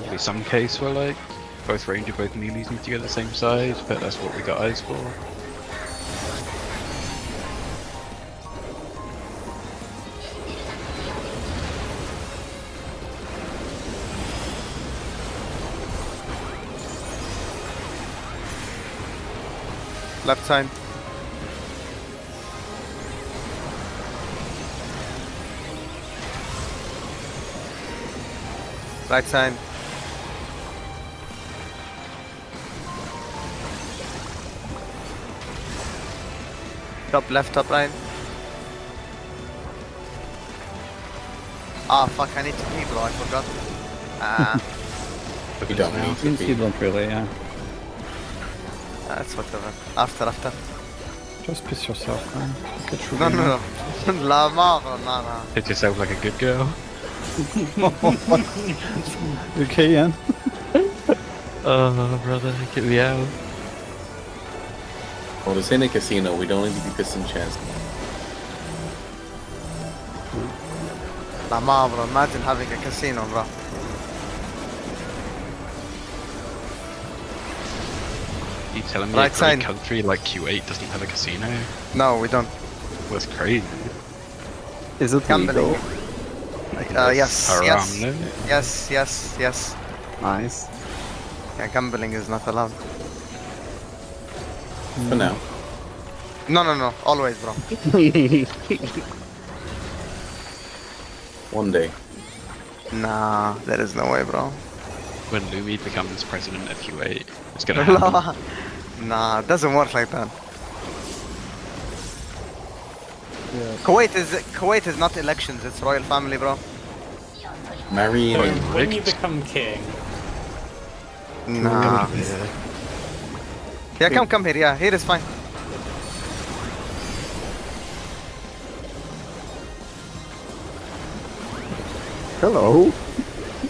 probably some case where like both ranger, both melees need to go the same size, but that's what we got eyes for. Left time. Right time. Top left, top line. Ah, fuck, I need to key block, I forgot. Ah. You don't need to key block really, yeah. That's whatever. After. Just piss yourself, man. No. La mort, no. Hit yourself like a good girl. Okay, Ian. Oh, brother, get me out. Well, this ain't a casino. We don't need to be pissing chance. La mort, bro. Imagine having a casino, bro. You telling me right a country like Kuwait doesn't have a casino? No, we don't. That's crazy. Is it legal? Yes, haram, yes. No? Yes. Nice. Yeah, gambling is not allowed. For now. No. Always, bro. One day. Nah, there is no way, bro. When Lumi becomes president of Kuwait, it's gonna happen. Nah, it doesn't work like that. Yeah. Kuwait is not elections, it's royal family, bro. Marry when you become king. Nah. Yeah, come here, yeah, here is fine. Hello.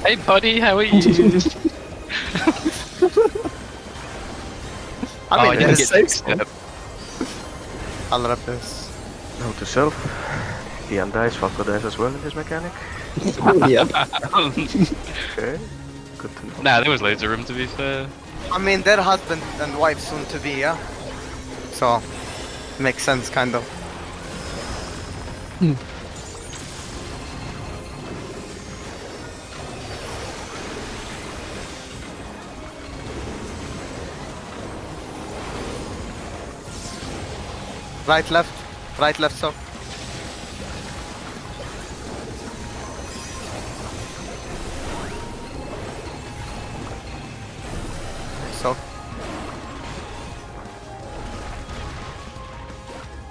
Hey buddy, how are you? I mean, it's safe step. I'll wrap this. Note to self, Ian dies, Falco dies as well in this mechanic. Yeah. Okay, good to know. Nah, there was loads of room to be fair. I mean, they're husband and wife soon to be, yeah? So, makes sense, kind of. Right, left, so.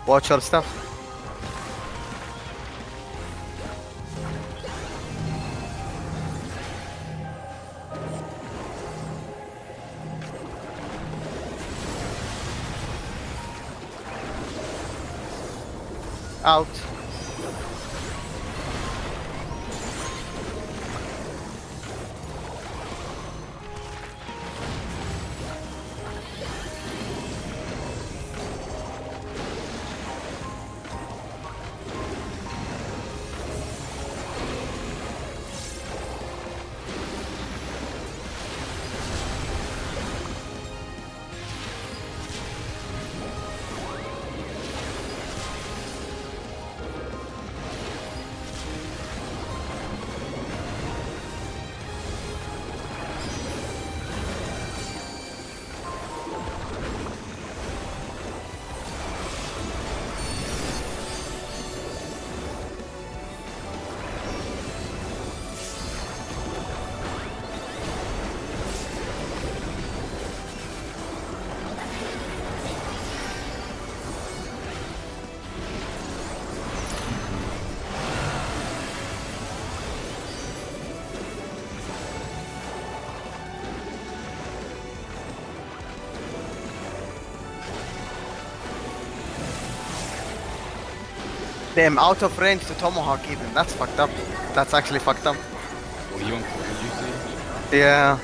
Watch your stuff. Out. Damn, out of range to Tomahawk even. That's fucked up. That's actually fucked up. Well, you want Call of Duty? Yeah.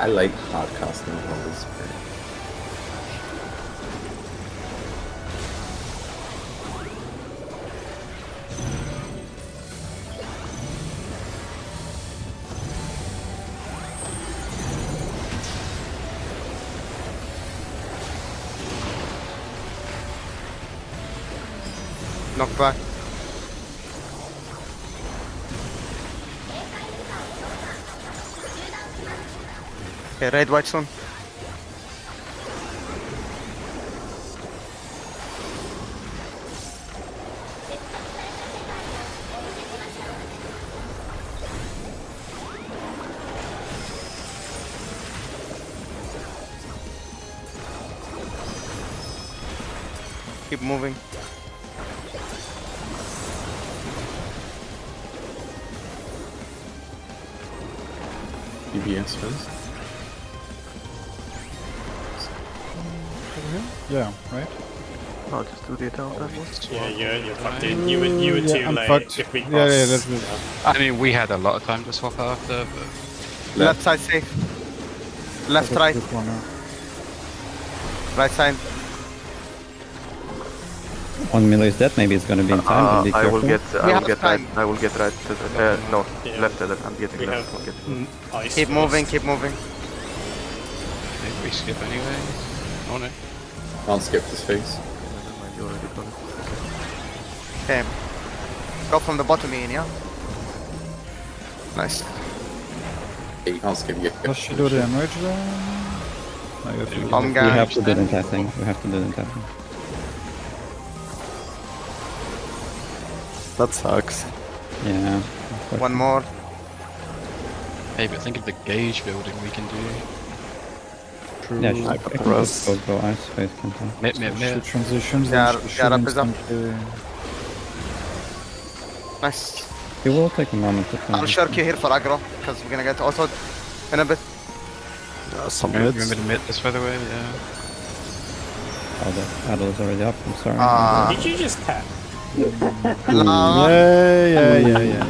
I like podcasting always. knocked back. Okay, red white stone. Keep moving. DPS first. Yeah, right? I'll just do the attack. Yeah, you're fucked in. You were too late. Yeah, that's good. I mean, we had a lot of time to swap after. But... Left side safe. Left, right. Right side. One melee is dead, maybe it's gonna be in time. I will get right to the, no, yeah. left, I'm getting left. Keep moving. I think we skip anyway. Oh no. I'll skip this phase. Okay. Go from the bottom in, yeah? Nice. Hey, I'll skip you. Does she do the damage then? We have to do the tapping. That sucks. Yeah. One more. Hey, but think of the gauge building we can do. True. Yeah, just go ice space control. Transitions. Nice. It will take a moment to finish. I'll shark you here for aggro, because we're gonna get autoed in a bit. Some bits. You're gonna be mid this by the way, yeah. Oh, the paddle is already up, I'm sorry. Did you just tap? Yeah.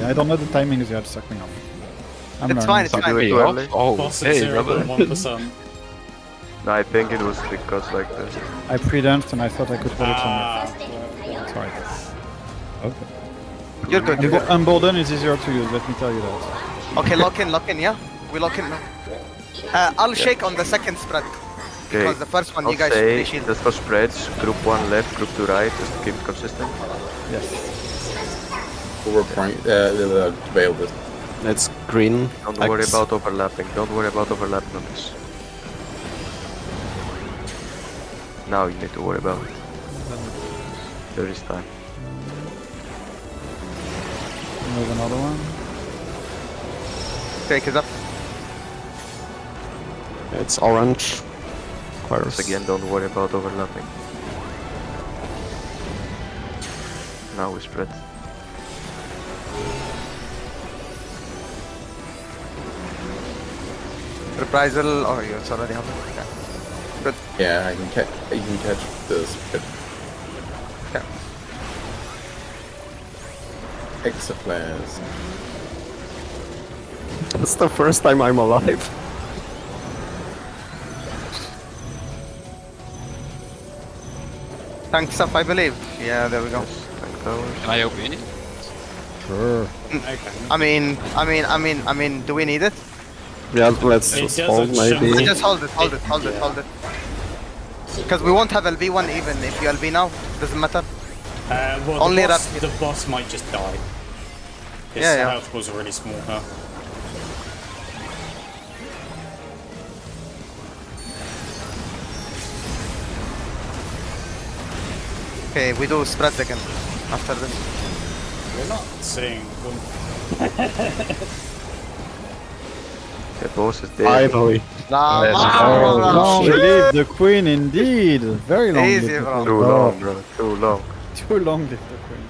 I don't know the timing is yet, suck me off. It's fine. Oh, hey, brother. No, I think it was because like this. I pre-danced and I thought I could hold it somewhere. Sorry. Okay. You're good, you're good. Unbolden is easier to use, let me tell you that. Okay, lock in, yeah? We lock in now. I'll shake on the second spread. Okay. Because the first one, the first spreads, group 1 left, group 2 right, just to keep it consistent. Yes. Veiled. That's green. Don't worry about overlapping on this. Now you need to worry about it. There is time. Move another one. Take it up. It's orange. Once again, don't worry about overlapping. Now we spread. Reprisal? Oh, it's already happened. Yeah. Good. Yeah, I can catch the spread. Yeah. Exaflares. That's the first time I'm alive. Tanks up, I believe. Yeah, there we go. Can I help you? Sure. I mean, do we need it? Yeah, let's just hold maybe. Just hold it. Because we won't have LB1 even. If you LB now, doesn't matter. Well, the boss might just die. His health was really small, huh? Okay, we do spread again after this. We're not saying boom. The boss is dead. Long live the queen indeed. Very long live the queen. Too long, bro. Too long live the queen.